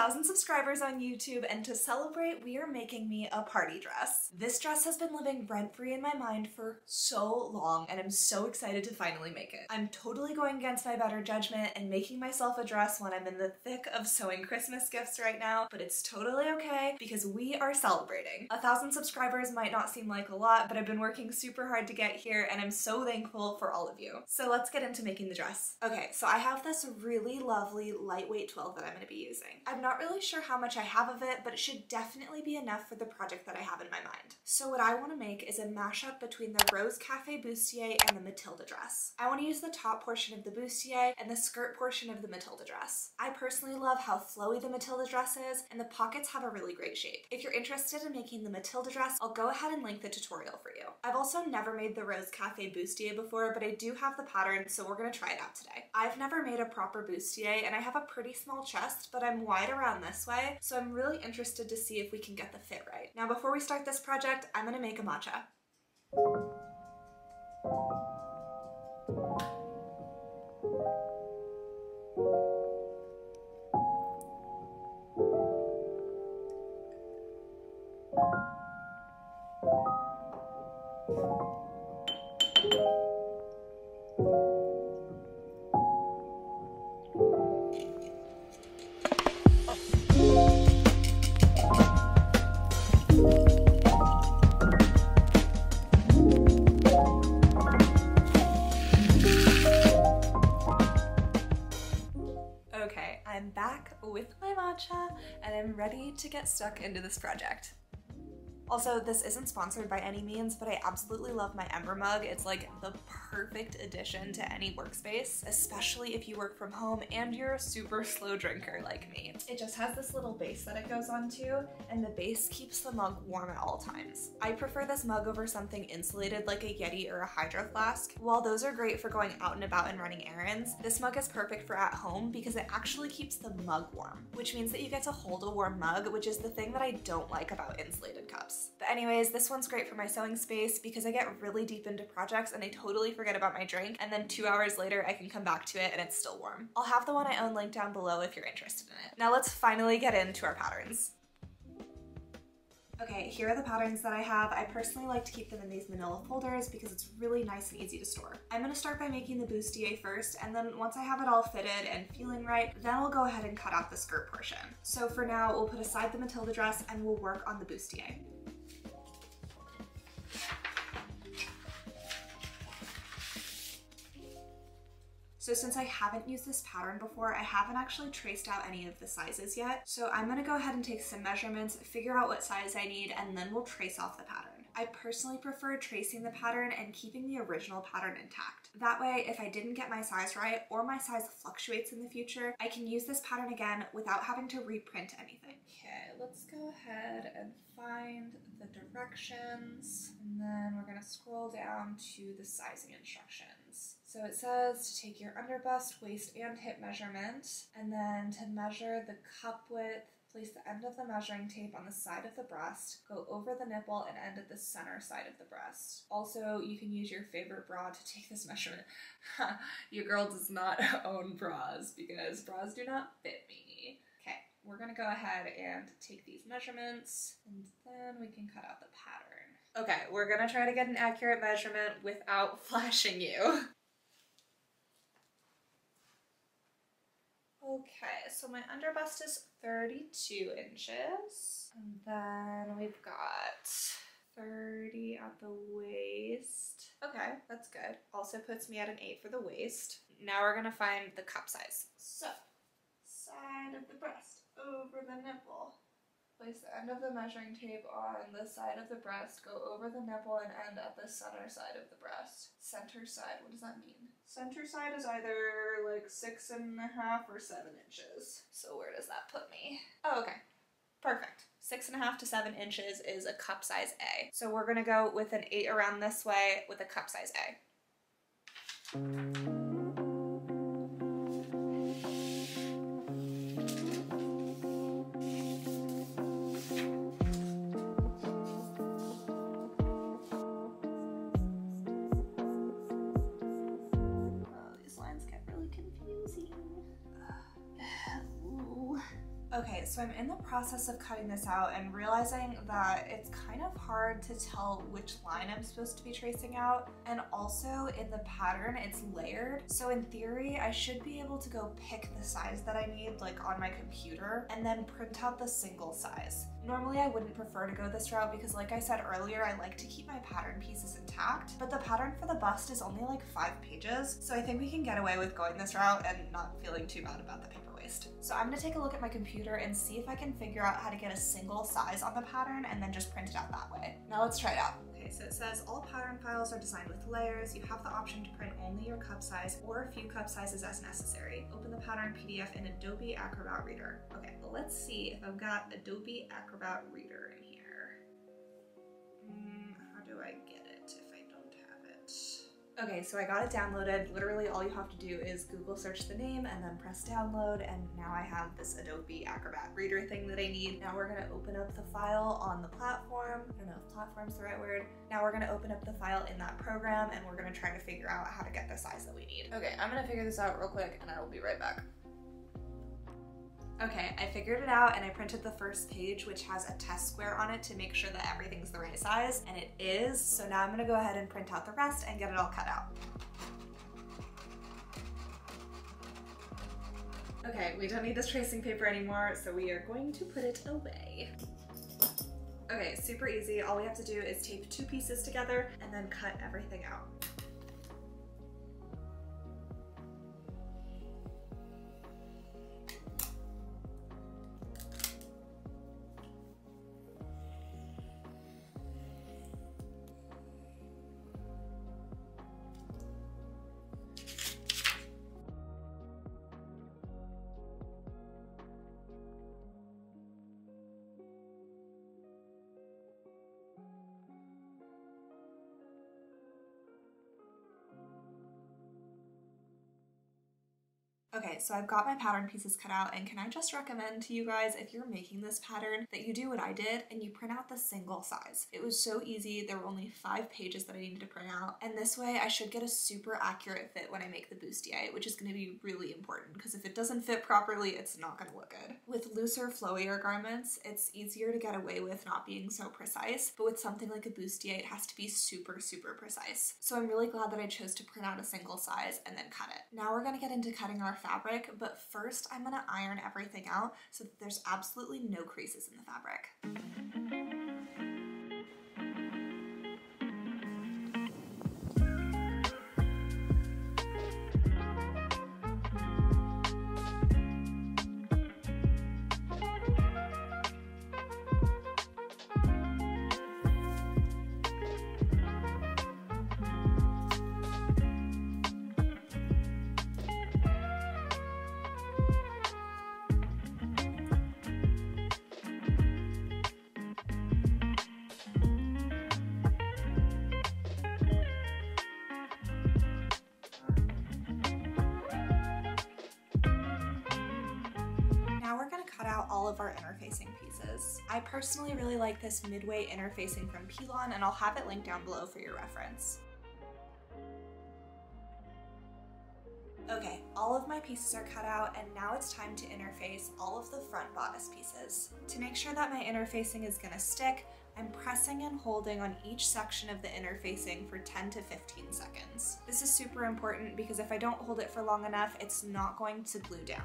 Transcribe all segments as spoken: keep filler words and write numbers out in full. one thousand subscribers on YouTube, and to celebrate, we are making me a party dress. This dress has been living rent-free in my mind for so long, and I'm so excited to finally make it. I'm totally going against my better judgment and making myself a dress when I'm in the thick of sewing Christmas gifts right now, but it's totally okay because we are celebrating. A thousand subscribers might not seem like a lot, but I've been working super hard to get here, and I'm so thankful for all of you. So let's get into making the dress. Okay, so I have this really lovely lightweight twill that I'm going to be using. I'm not really sure how much I have of it, but it should definitely be enough for the project that I have in my mind. So what I want to make is a mashup between the Rose Cafe Bustier and the Matilda dress. I want to use the top portion of the bustier and the skirt portion of the Matilda dress. I personally love how flowy the Matilda dress is, and the pockets have a really great shape. If you're interested in making the Matilda dress, I'll go ahead and link the tutorial for you. I've also never made the Rose Cafe Bustier before, but I do have the pattern, so we're going to try it out today. I've never made a proper bustier, and I have a pretty small chest, but I'm wide around this way, so I'm really interested to see if we can get the fit right. Now, before we start this project, I'm going to make a matcha. And I'm ready to get stuck into this project. Also, this isn't sponsored by any means, but I absolutely love my Ember Mug. It's like the perfect addition to any workspace, especially if you work from home and you're a super slow drinker like me. It just has this little base that it goes onto, and the base keeps the mug warm at all times. I prefer this mug over something insulated like a Yeti or a Hydro Flask. While those are great for going out and about and running errands, this mug is perfect for at home because it actually keeps the mug warm, which means that you get to hold a warm mug, which is the thing that I don't like about insulated cups. But anyways, this one's great for my sewing space because I get really deep into projects and I totally forget about my drink, and then two hours later I can come back to it and it's still warm. I'll have the one I own linked down below if you're interested in it. Now let's finally get into our patterns. Okay, here are the patterns that I have. I personally like to keep them in these manila folders because it's really nice and easy to store. I'm gonna start by making the bustier first, and then once I have it all fitted and feeling right, then I'll go ahead and cut out the skirt portion. So for now, we'll put aside the Matilda dress and we'll work on the bustier. So since I haven't used this pattern before, I haven't actually traced out any of the sizes yet. So I'm gonna go ahead and take some measurements, figure out what size I need, and then we'll trace off the pattern. I personally prefer tracing the pattern and keeping the original pattern intact. That way, if I didn't get my size right or my size fluctuates in the future, I can use this pattern again without having to reprint anything. Okay, let's go ahead and find the directions, and then we're gonna scroll down to the sizing instructions. So it says to take your underbust, waist, and hip measurement, and then to measure the cup width, place the end of the measuring tape on the side of the breast, go over the nipple, and end at the center side of the breast. Also, you can use your favorite bra to take this measurement. Your girl does not own bras because bras do not fit me. Okay, we're gonna go ahead and take these measurements, and then we can cut out the pattern. Okay, we're gonna try to get an accurate measurement without flashing you. Okay, so my underbust is thirty-two inches, and then we've got thirty at the waist. Okay, that's good. Also puts me at an eight for the waist. Now we're gonna find the cup size. So, side of the breast, over the nipple. Place the end of the measuring tape on the side of the breast, go over the nipple, and end at the center side of the breast. Center side, what does that mean? Center side is either like six and a half or seven inches. So where does that put me? Oh, okay. Perfect. Six and a half to seven inches is a cup size A. So we're gonna go with an eight around this way with a cup size A. Okay, so I'm in the process of cutting this out and realizing that it's kind of hard to tell which line I'm supposed to be tracing out, and also in the pattern it's layered, so in theory I should be able to go pick the size that I need like on my computer and then print out the single size. Normally I wouldn't prefer to go this route because like I said earlier, I like to keep my pattern pieces intact, but the pattern for the bust is only like five pages, so I think we can get away with going this route and not feeling too bad about the paper. So I'm gonna take a look at my computer and see if I can figure out how to get a single size on the pattern and then just print it out that way. Now let's try it out. Okay, so it says all pattern files are designed with layers. You have the option to print only your cup size or a few cup sizes as necessary. Open the pattern P D F in Adobe Acrobat Reader. Okay, well let's see if I've got Adobe Acrobat Reader in here. Mm, how do I get it if I don't have it? Okay, so I got it downloaded. Literally all you have to do is Google search the name and then press download, and now I have this Adobe Acrobat Reader thing that I need. Now we're gonna open up the file on the platform. I don't know if platform's the right word. Now we're gonna open up the file in that program and we're gonna try to figure out how to get the size that we need. Okay, I'm gonna figure this out real quick and I will be right back. Okay, I figured it out and I printed the first page, which has a test square on it to make sure that everything's the right size, and it is. So now I'm gonna go ahead and print out the rest and get it all cut out. Okay, we don't need this tracing paper anymore, so we are going to put it away. Okay, super easy. All we have to do is tape two pieces together and then cut everything out. Okay, so I've got my pattern pieces cut out, and can I just recommend to you guys, if you're making this pattern, that you do what I did and you print out the single size. It was so easy. There were only five pages that I needed to print out, and this way I should get a super accurate fit when I make the bustier, which is going to be really important because if it doesn't fit properly, it's not going to look good. With looser, flowier garments, it's easier to get away with not being so precise, but with something like a bustier, it has to be super, super precise. So I'm really glad that I chose to print out a single size and then cut it. Now we're going to get into cutting our fabric, but first I'm gonna iron everything out so that there's absolutely no creases in the fabric. All of our interfacing pieces. I personally really like this midway interfacing from Pellon, and I'll have it linked down below for your reference. Okay, all of my pieces are cut out, and now it's time to interface all of the front bodice pieces. To make sure that my interfacing is gonna stick, I'm pressing and holding on each section of the interfacing for ten to fifteen seconds. This is super important because if I don't hold it for long enough, it's not going to glue down.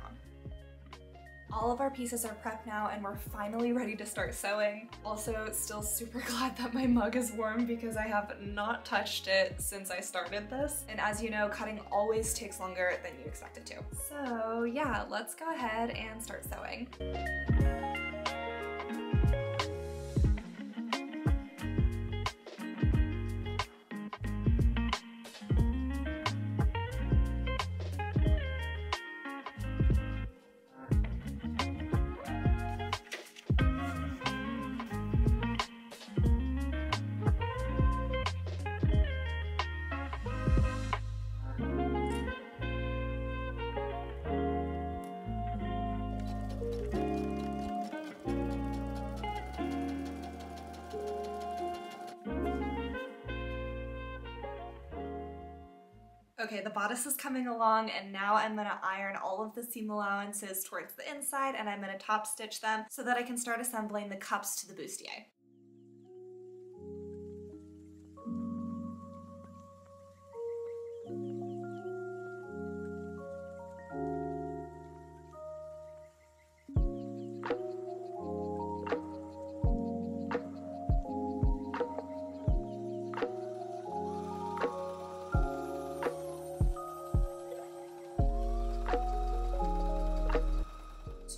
All of our pieces are prepped now and we're finally ready to start sewing. Also, still super glad that my mug is warm because I have not touched it since I started this. And as you know, cutting always takes longer than you expect it to. So yeah, let's go ahead and start sewing. Okay, the bodice is coming along, and now I'm gonna iron all of the seam allowances towards the inside, and I'm gonna top stitch them so that I can start assembling the cups to the bustier.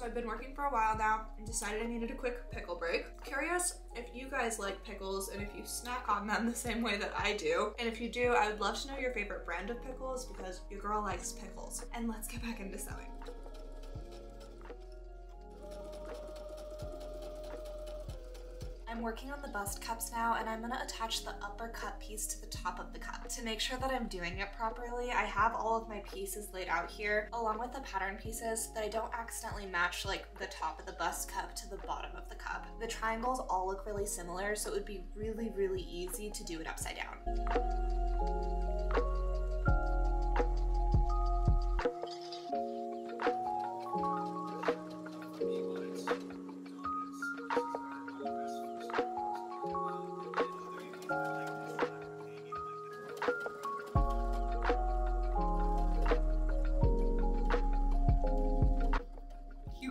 I've been working for a while now and decided I needed a quick pickle break. Curious if you guys like pickles and if you snack on them the same way that I do. And if you do, I would love to know your favorite brand of pickles because your girl likes pickles. And let's get back into sewing. I'm working on the bust cups now, and I'm gonna attach the upper cup piece to the top of the cup. To make sure that I'm doing it properly, I have all of my pieces laid out here, along with the pattern pieces, so that I don't accidentally match like the top of the bust cup to the bottom of the cup. The triangles all look really similar, so it would be really, really easy to do it upside down.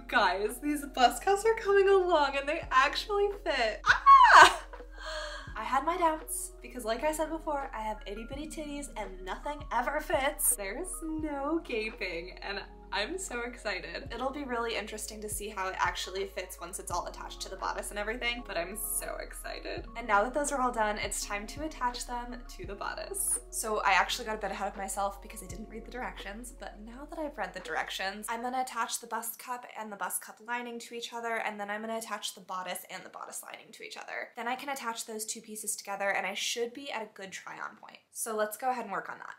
Guys, these bust cups are coming along and they actually fit. Ah! I had my doubts because, like I said before, I have itty bitty titties and nothing ever fits. There's no gaping and I'm so excited. It'll be really interesting to see how it actually fits once it's all attached to the bodice and everything, but I'm so excited. And now that those are all done, it's time to attach them to the bodice. So I actually got a bit ahead of myself because I didn't read the directions, but now that I've read the directions, I'm gonna attach the bust cup and the bust cup lining to each other, and then I'm gonna attach the bodice and the bodice lining to each other. Then I can attach those two pieces together and I should be at a good try-on point. So let's go ahead and work on that.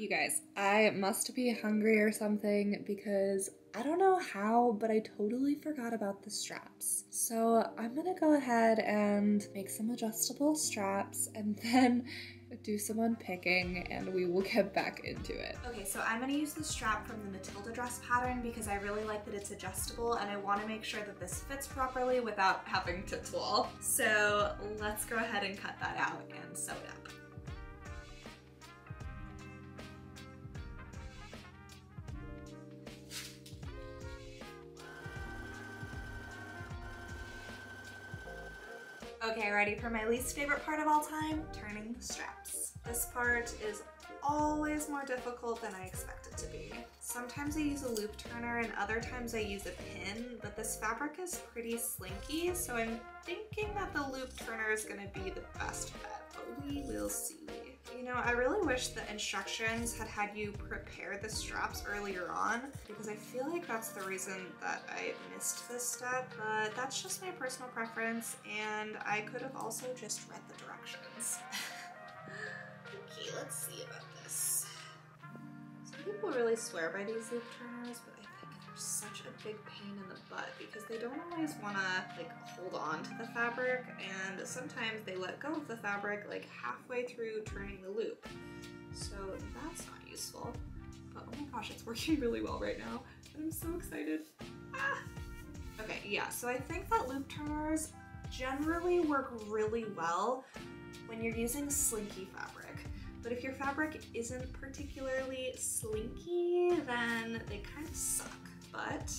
You guys, I must be hungry or something because I don't know how, but I totally forgot about the straps. So I'm gonna go ahead and make some adjustable straps and then do some unpicking and we will get back into it. Okay, so I'm gonna use the strap from the Matilda Dress pattern because I really like that it's adjustable and I wanna make sure that this fits properly without having to twill. So let's go ahead and cut that out and sew it up. Okay, ready for my least favorite part of all time? Turning the straps. This part is always more difficult than I expect it to be. Sometimes I use a loop turner and other times I use a pin, but this fabric is pretty slinky, so I'm thinking that the loop turner is gonna be the best bet, but we will see. You know, I really wish the instructions had had you prepare the straps earlier on because I feel like that's the reason that I missed this step, but that's just my personal preference and I could have also just read the directions. Okay, let's see about this. Some people really swear by these loop turners, but I think they're such a big pain in the butt because they don't always want to like hold on to the fabric, and sometimes they let go of the fabric like halfway through turning the loop. So that's not useful. But oh my gosh, it's working really well right now. And I'm so excited. Ah! Okay, yeah, so I think that loop turners generally work really well when you're using slinky fabric. But if your fabric isn't particularly slinky, then they kind of suck. But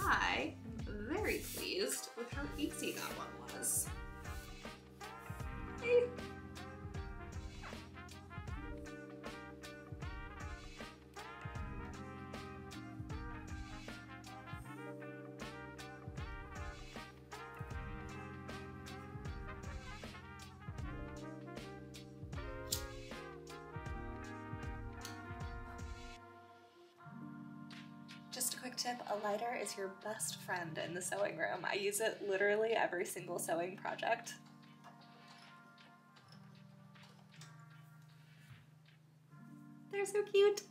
I am very pleased with how easy that one was. Hey. Just a quick tip, a lighter is your best friend in the sewing room. I use it literally every single sewing project. They're so cute.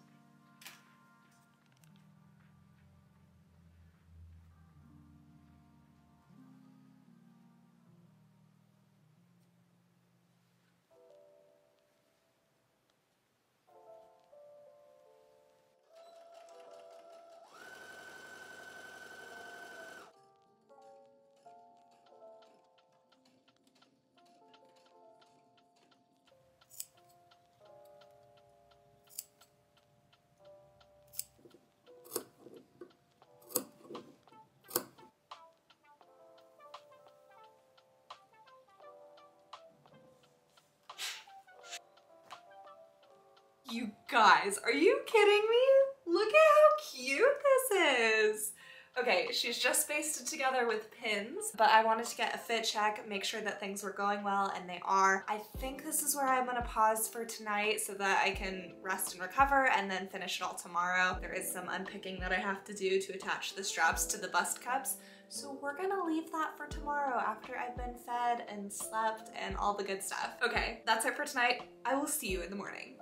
You guys, are you kidding me? Look at how cute this is. Okay, she's just spaced it together with pins, but I wanted to get a fit check, make sure that things were going well, and they are. I think this is where I'm gonna pause for tonight so that I can rest and recover and then finish it all tomorrow. There is some unpicking that I have to do to attach the straps to the bust cups, so we're gonna leave that for tomorrow after I've been fed and slept and all the good stuff. Okay, that's it for tonight. I will see you in the morning.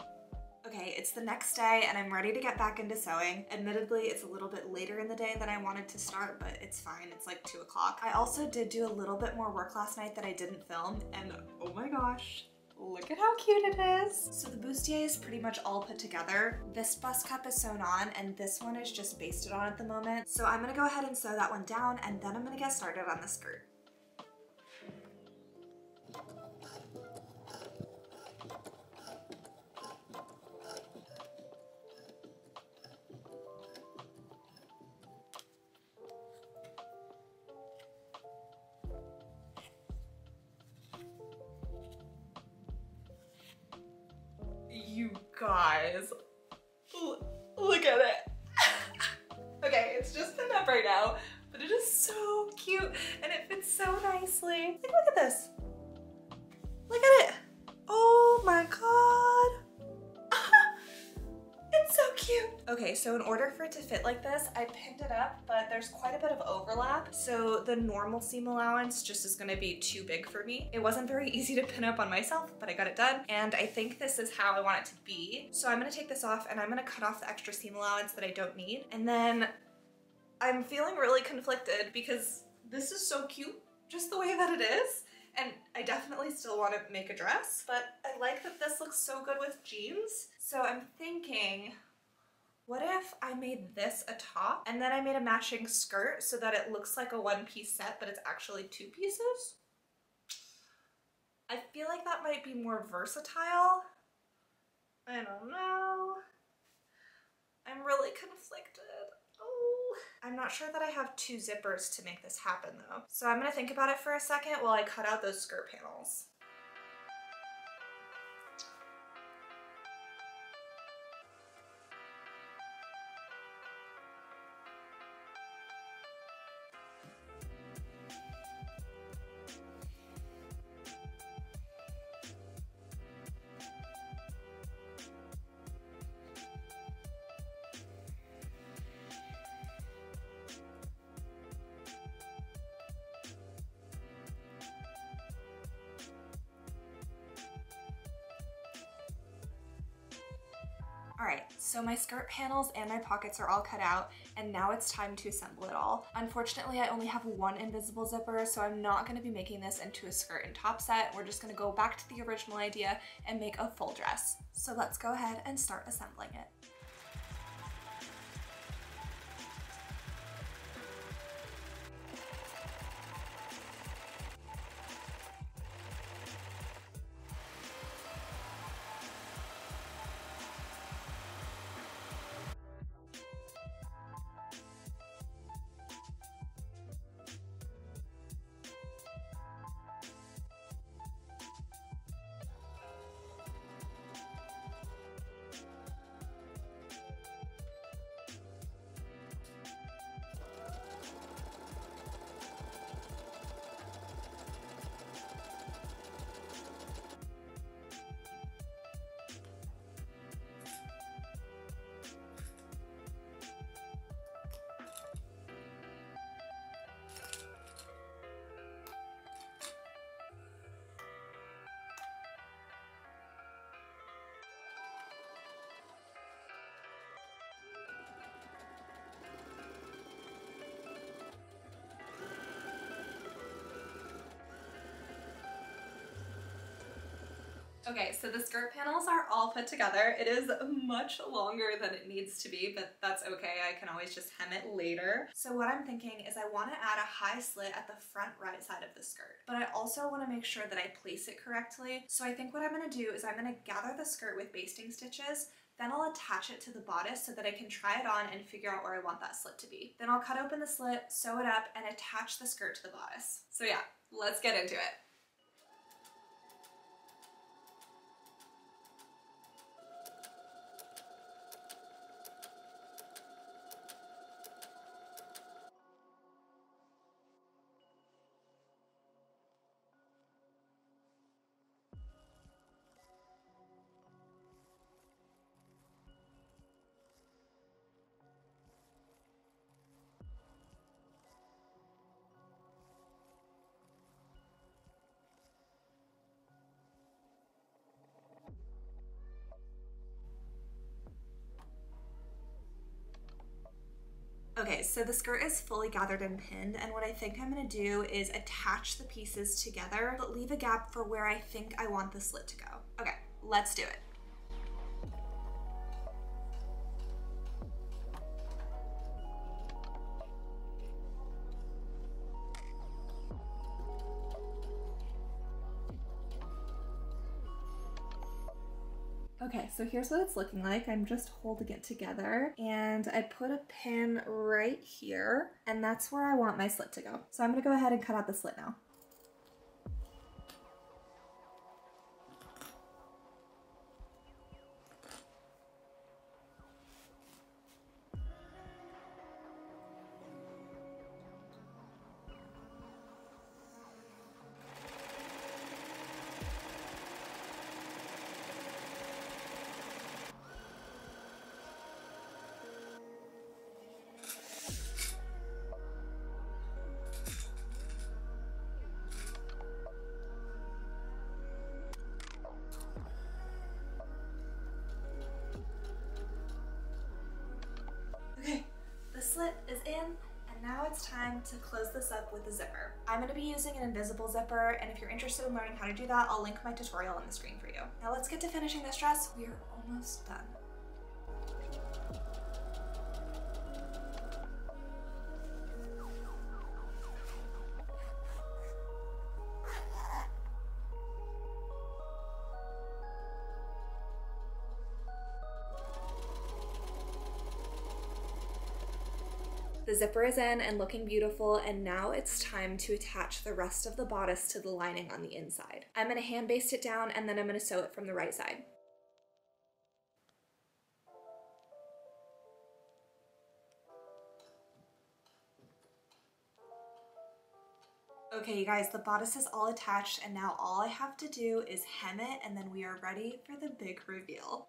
Okay, it's the next day and I'm ready to get back into sewing. Admittedly, it's a little bit later in the day than I wanted to start, but it's fine, it's like two o'clock. I also did do a little bit more work last night that I didn't film, and oh my gosh, look at how cute it is. So the bustier is pretty much all put together. This bust cup is sewn on and this one is just basted on at the moment. So I'm gonna go ahead and sew that one down and then I'm gonna get started on the skirt. You guys, L look at it. Okay, it's just pinned up right now, but it is so cute and it fits so nicely. Like, look at this. Look at it. Oh my God. It's so cute. Okay, so in order for it to fit like this, I picked it up, but there's quite a bit of overlap. So the normal seam allowance just is gonna be too big for me. It wasn't very easy to pin up on myself, but I got it done. And I think this is how I want it to be. So I'm gonna take this off and I'm gonna cut off the extra seam allowance that I don't need. And then I'm feeling really conflicted because this is so cute, just the way that it is. And I definitely still want to make a dress, but I like that this looks so good with jeans. So I'm thinking, what if I made this a top and then I made a matching skirt so that it looks like a one-piece set, but it's actually two pieces? I feel like that might be more versatile. I don't know. I'm really conflicted. Oh. I'm not sure that I have two zippers to make this happen though. So I'm gonna think about it for a second while I cut out those skirt panels. All right, so my skirt panels and my pockets are all cut out, and now it's time to assemble it all. Unfortunately, I only have one invisible zipper, so I'm not gonna be making this into a skirt and top set. We're just gonna go back to the original idea and make a full dress. So let's go ahead and start assembling it. Okay, so the skirt panels are all put together. It is much longer than it needs to be, but that's okay. I can always just hem it later. So what I'm thinking is I want to add a high slit at the front right side of the skirt, but I also want to make sure that I place it correctly. So I think what I'm going to do is I'm going to gather the skirt with basting stitches, then I'll attach it to the bodice so that I can try it on and figure out where I want that slit to be. Then I'll cut open the slit, sew it up, and attach the skirt to the bodice. So yeah, let's get into it. Okay, so the skirt is fully gathered and pinned, and what I think I'm gonna do is attach the pieces together, but leave a gap for where I think I want the slit to go. Okay, let's do it. Okay, so here's what it's looking like. I'm just holding it together and I put a pin right here, and that's where I want my slit to go. So I'm gonna go ahead and cut out the slit now. Slit is in, and now it's time to close this up with a zipper. I'm going to be using an invisible zipper, and if you're interested in learning how to do that, I'll link my tutorial on the screen for you. Now let's get to finishing this dress. We are almost done. The zipper is in and looking beautiful, and now it's time to attach the rest of the bodice to the lining on the inside. I'm gonna hand baste it down, and then I'm gonna sew it from the right side. Okay, you guys, the bodice is all attached, and now all I have to do is hem it, and then we are ready for the big reveal.